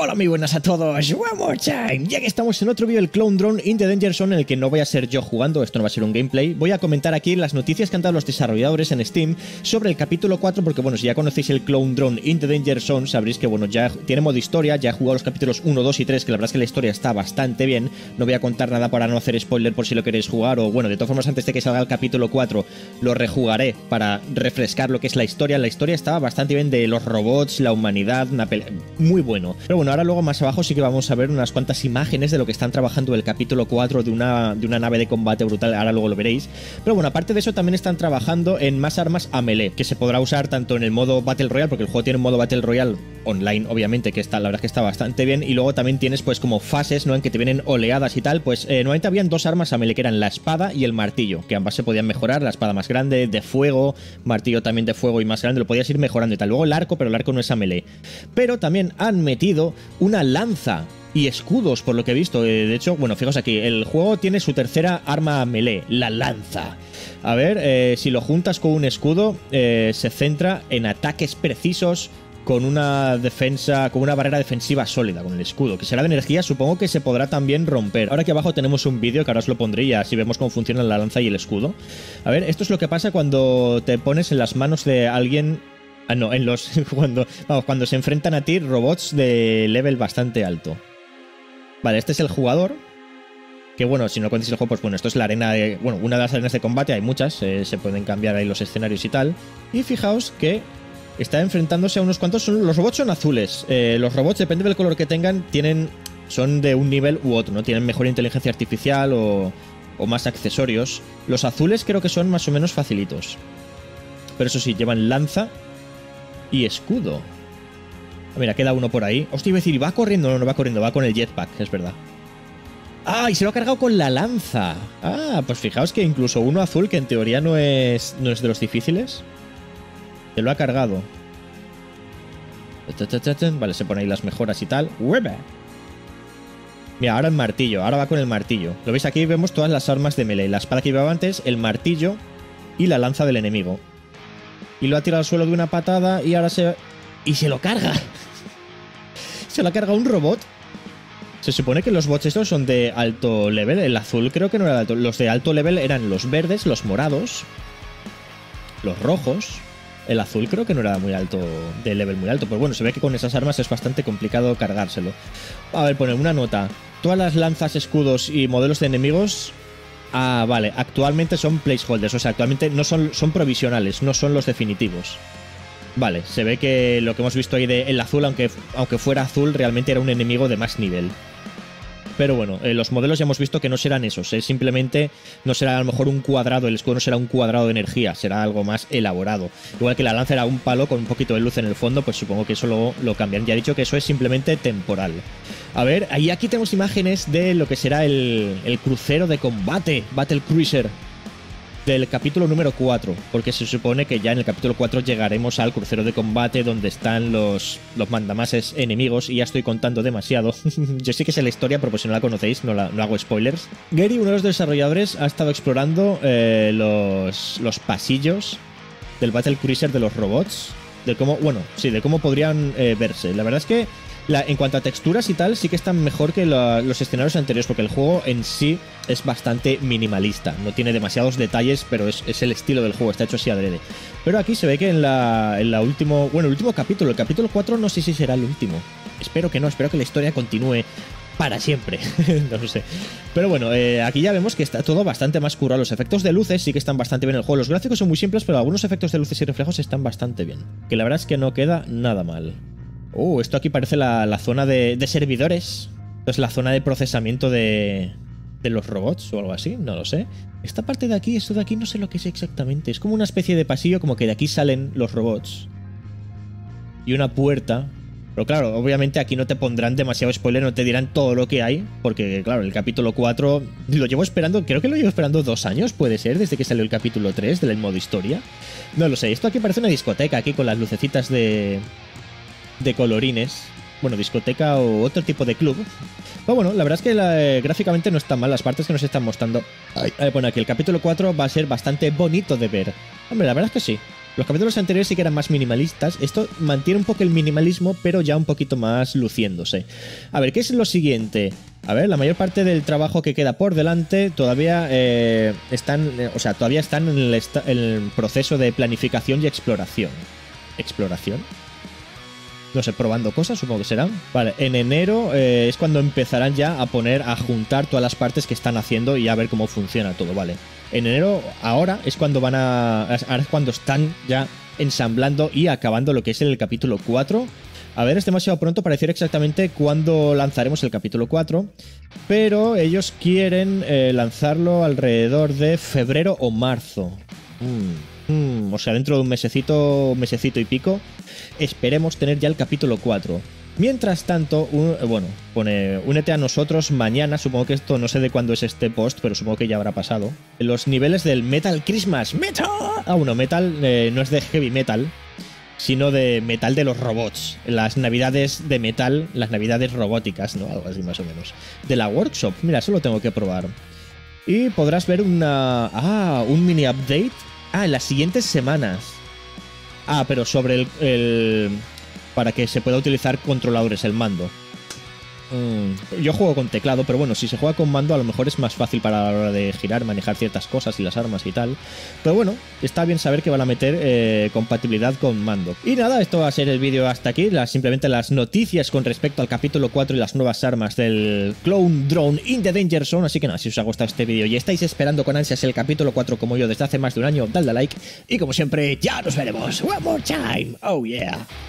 Hola, muy buenas a todos, one more time. Ya que estamos en otro vídeo del Clone Drone in the Danger Zone, en el que no voy a ser yo jugando, esto no va a ser un gameplay. Voy a comentar aquí las noticias que han dado los desarrolladores en Steam sobre el capítulo 4, porque bueno, si ya conocéis el Clone Drone in the Danger Zone, sabréis que bueno, ya tiene modo historia, ya he jugado los capítulos 1, 2 y 3, que la verdad es que la historia está bastante bien. No voy a contar nada para no hacer spoiler por si lo queréis jugar, o bueno, de todas formas antes de que salga el capítulo 4 lo rejugaré para refrescar lo que es la historia. La historia estaba bastante bien, de los robots, la humanidad, una pelea, muy bueno. Pero bueno, ahora luego más abajo sí que vamos a ver unas cuantas imágenes de lo que están trabajando el capítulo 4, de una nave de combate brutal, ahora luego lo veréis. Pero bueno, aparte de eso también están trabajando en más armas a melee, que se podrá usar tanto en el modo Battle Royale, porque el juego tiene un modo Battle Royale online, obviamente, que está, la verdad es que está bastante bien. Y luego también tienes pues como fases, ¿no?, en que te vienen oleadas y tal. Pues normalmente habían dos armas a melee, que eran la espada y el martillo, que ambas se podían mejorar. La espada más grande, de fuego, martillo también de fuego y más grande, lo podías ir mejorando y tal. Luego el arco, pero el arco no es a melee. Pero también han metido una lanza y escudos, por lo que he visto. De hecho, bueno, fijaos aquí, el juego tiene su tercera arma melee, la lanza. A ver, si lo juntas con un escudo, se centra en ataques precisos con una defensa, con una barrera defensiva sólida, con el escudo, que será de energía, supongo que se podrá también romper. Ahora aquí abajo tenemos un vídeo que ahora os lo pondré y así vemos cómo funcionan la lanza y el escudo. A ver, esto es lo que pasa cuando te pones en las manos de alguien... Ah, no, en los... cuando se enfrentan a ti robots de level bastante alto. Vale, este es el jugador. Que bueno, si no conocéis el juego, pues bueno, esto es la arena de... Bueno, una de las arenas de combate, hay muchas. Se pueden cambiar ahí los escenarios y tal. Y fijaos que está enfrentándose a unos cuantos... Los robots son azules. Los robots, depende del color que tengan, tienen... Son de un nivel u otro, ¿no? Tienen mejor inteligencia artificial o más accesorios. Los azules creo que son más o menos facilitos. Pero eso sí, llevan lanza... y escudo. Mira, queda uno por ahí. Hostia, iba a decir, ¿va corriendo? No, no va corriendo, va con el jetpack, es verdad. ¡Ah! Y se lo ha cargado con la lanza. Ah, pues fijaos que incluso uno azul, que en teoría no es de los difíciles, se lo ha cargado. Vale, se pone ahí las mejoras y tal. Mira, ahora el martillo, ahora va con el martillo. Lo veis aquí, vemos todas las armas de melee. La espada que llevaba antes, el martillo y la lanza del enemigo. Y lo ha tirado al suelo de una patada y ahora se... ¡Y se lo carga! ¿Se lo ha cargado un robot? Se supone que los bots estos son de alto level. El azul creo que no era de alto. Los de alto level eran los verdes, los morados, los rojos. El azul creo que no era muy alto, de level muy alto. Pero bueno, se ve que con esas armas es bastante complicado cargárselo. A ver, poner una nota. Todas las lanzas, escudos y modelos de enemigos... Ah, vale, actualmente son placeholders, o sea, actualmente no son provisionales, no son los definitivos. Vale, se ve que lo que hemos visto ahí de el azul, aunque fuera azul, realmente era un enemigo de más nivel. Pero bueno, los modelos ya hemos visto que no serán esos, simplemente no será a lo mejor un cuadrado, el escudo no será un cuadrado de energía, será algo más elaborado. Igual que la lanza era un palo con un poquito de luz en el fondo, pues supongo que eso lo cambiarán. Ya he dicho que eso es simplemente temporal. A ver, ahí aquí tenemos imágenes de lo que será el crucero de combate, Battle Cruiser, del capítulo número 4, porque se supone que ya en el capítulo 4 llegaremos al crucero de combate donde están los mandamases enemigos, y ya estoy contando demasiado. Yo sé que es la historia, pero pues si no la conocéis, no hago spoilers. Gary, uno de los desarrolladores, ha estado explorando los pasillos del Battle Cruiser, de los robots, de cómo, bueno, sí, de cómo podrían verse. La verdad es que en cuanto a texturas y tal, sí que están mejor que los escenarios anteriores, porque el juego en sí es bastante minimalista. No tiene demasiados detalles, pero es el estilo del juego, está hecho así adrede. Pero aquí se ve que en la último... Bueno, el último capítulo, el capítulo 4, no sé si será el último. Espero que no, espero que la historia continúe para siempre. No lo sé. Pero bueno, aquí ya vemos que está todo bastante más currado. Los efectos de luces sí que están bastante bien en el juego. Los gráficos son muy simples, pero algunos efectos de luces y reflejos están bastante bien. Que la verdad es que no queda nada mal. Esto aquí parece la zona de servidores. Entonces la zona de procesamiento de los robots o algo así, no lo sé. Esta parte de aquí, esto de aquí no sé lo que es exactamente. Es como una especie de pasillo, como que de aquí salen los robots. Y una puerta. Pero claro, obviamente aquí no te pondrán demasiado spoiler, no te dirán todo lo que hay. Porque claro, el capítulo 4 lo llevo esperando, creo que lo llevo esperando 2 años, puede ser, desde que salió el capítulo 3 del modo historia. No lo sé, esto aquí parece una discoteca, aquí con las lucecitas de colorines, bueno, discoteca o otro tipo de club. Pero bueno, la verdad es que gráficamente no están mal las partes que nos están mostrando. Bueno, aquí el capítulo 4 va a ser bastante bonito de ver. Hombre, la verdad es que sí. Los capítulos anteriores sí que eran más minimalistas. Esto mantiene un poco el minimalismo, pero ya un poquito más luciéndose. A ver, ¿qué es lo siguiente? A ver, la mayor parte del trabajo que queda por delante todavía están en el proceso de planificación y exploración. ¿Exploración? No sé, probando cosas, supongo que serán. Vale, en enero es cuando empezarán ya a juntar todas las partes que están haciendo y a ver cómo funciona todo, vale. En enero, ahora es cuando están ya ensamblando y acabando lo que es el capítulo 4. A ver, es demasiado pronto para decir exactamente cuándo lanzaremos el capítulo 4, pero ellos quieren lanzarlo alrededor de febrero o marzo. O sea, dentro de un mesecito y pico, esperemos tener ya el capítulo 4. Mientras tanto, pone únete a nosotros mañana, supongo que esto no sé de cuándo es este post, pero supongo que ya habrá pasado. Los niveles del Metal Christmas. ¡Metal! Metal no es de heavy metal, sino de metal de los robots. Las navidades de metal, las navidades robóticas, ¿no? Algo así más o menos. De la workshop, mira, eso lo tengo que probar. Y podrás ver un mini update. En las siguientes semanas. Pero sobre para que se pueda utilizar controladores, el mando. Yo juego con teclado, pero bueno, si se juega con mando a lo mejor es más fácil para la hora de girar, manejar ciertas cosas y las armas y tal. Pero bueno, está bien saber que van a meter compatibilidad con mando. Y nada, esto va a ser el vídeo hasta aquí. Simplemente las noticias con respecto al capítulo 4 y las nuevas armas del Clone Drone in the Danger Zone. Así que nada, si os ha gustado este vídeo y estáis esperando con ansias el capítulo 4 como yo desde hace más de un año, dadle a like. Y como siempre, ya nos veremos. One more time. Oh yeah.